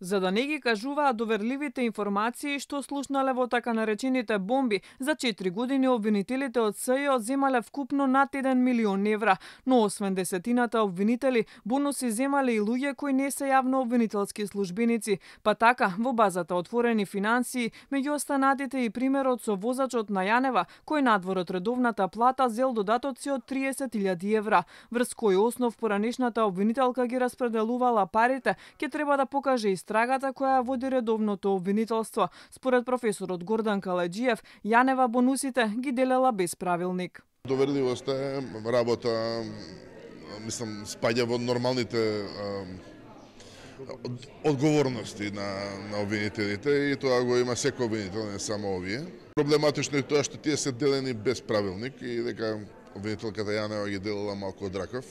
за да не ги кажуваат доверливите информации што слушнале во така наречените бомби. За 4 години обвинителите од СЈО земале вкупно над 1 милион евра, но освен десетината обвинители, бонуси земале и луѓе кои не се јавно обвинителски службеници, па така во базата отворени финансии, меѓу останатите и примерот со возачот на Јанева, кој надвор од редовната плата зел додатоци од 30.000 евра, врз кој основ поранешната обвинителка ги распределувала парите, ќе треба да покаже и истрагата која води редовното обвинителство. Според професорот Гордан Калеџиев, Јанева бонусите ги делела без правилник. Доверливоста е работа, мислам, спаѓа во нормалните одговорности на обвинителите и тоа го има секој обвинител, не само овие. Проблематично е тоа што тие се делени без правилник и дека обвинителката Јанева ги делела малку од ракав.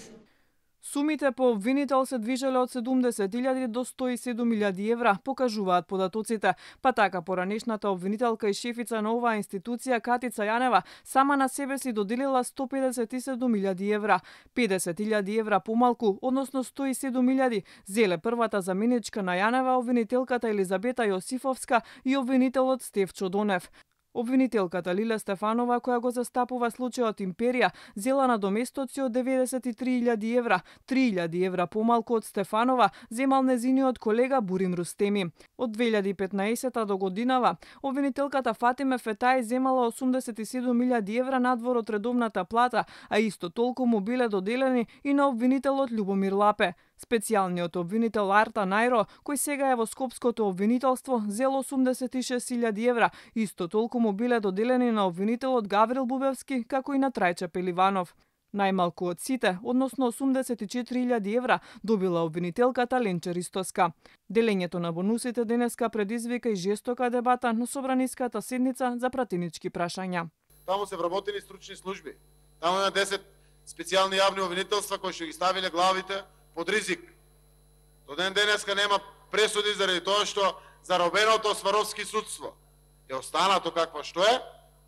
Сумите по обвинител се движеле од 70.000 до 107.000 евра, покажуваат податоците. Па така, поранешната обвинителка и шефица на оваа институција, Катица Јанева, сама на себе си доделила 157.000 евра. 50.000 евра помалку, односно 107.000, зеле првата заменичка на Јанева, обвинителката Елизабета Јосифовска и обвинителот Стевчо Донев. Обвинителката Лила Стефанова, која го застапува случајот Империја, зела на доместоци од 93.000 евра, 3.000 евра помалку од Стефанова, земал незиниот колега Бурим Рустеми. Од 2015 до годинава, обвинителката Фатиме Фетај земала 87.000 евра надвор од редовната плата, а исто толку му биле доделени и на обвинителот Љубомир Лапе. Специјалниот обвинител Арта Најро, кој сега е во Скопското обвинителство, зел 86.000 евра, исто толку му биле доделени на обвинителот Гаврил Бубевски, како и на Трајче Пеливанов. Најмалку од сите, односно 84.000 евра, добила обвинителката Ленче Христоска. Делењето на бонусите денеска предизвика и жестока дебата на собраниската седница за пратенички прашања. Таму се вработени стручни служби, таму на 10 специјални јавни обвинителства кои што ги ставиле главите под ризик. До ден денеска нема пресуди заради тоа што заробеното Сваровски судство е останато какво што е,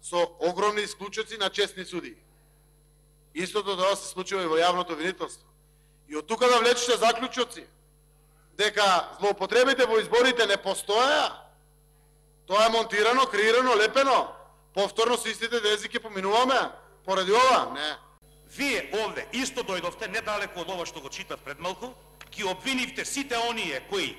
со огромни исклучоци на честни суди. Истото тоа се случува и во јавното обвинителство. И од тука да влечете заклучоци дека злоупотребите во изборите не постоеа, тоа е монтирано, креирано, лепено. Повторно со истите тези ќе поминуваме поради ова, не. Вие овде исто дојдовте недалеку од ова што го читав пред малку, ги обвинивте сите оние кои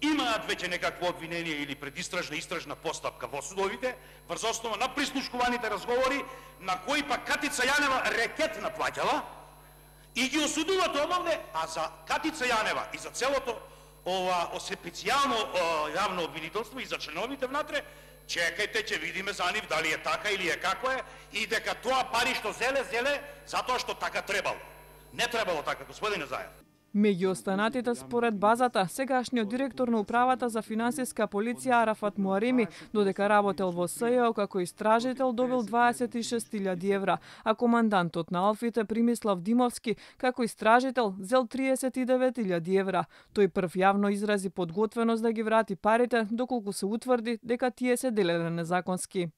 имаат веќе некакво обвинение или предистражна истражна постапка во судовите, врз основа на прислушкуваните разговори, на кои па Катица Јанева рекет наплаќала и ги осудувате обовде, а за Катица Јанева и за целото ова специјално јавно обвинителство и за членовите внатре, чекајте, ќе видиме за нив дали е така или е како е, и дека тоа пари што зеле, затоа што така требало. Не требало така, господине Зајев. Меѓу останатите според базата, сегашниот директор на Управата за финансиска полиција Арафат Муареми, додека работел во СЈО како истражител, добил 26.000 евра, а командантот на Алфите Примислав Димовски како истражител зел 39.000 евра. Тој прв јавно изрази подготвеност да ги врати парите доколку се утврди дека тие се делеле незаконски.